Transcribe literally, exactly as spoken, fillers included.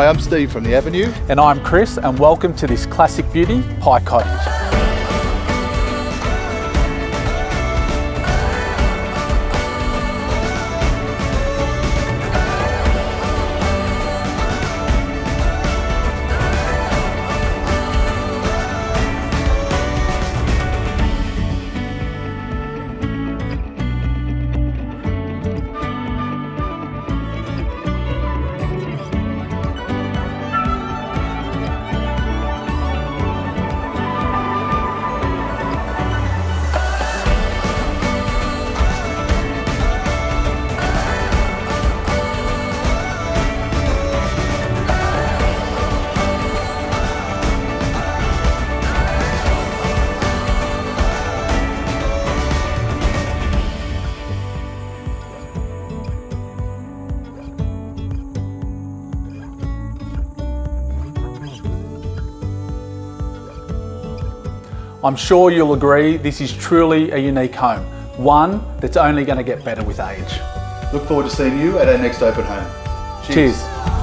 Hi, I'm Steve from The Avenue. And I'm Chris, and welcome to this classic beauty, Pye Cottage. I'm sure you'll agree this is truly a unique home, one that's only going to get better with age. Look forward to seeing you at our next open home. Cheers. Cheers.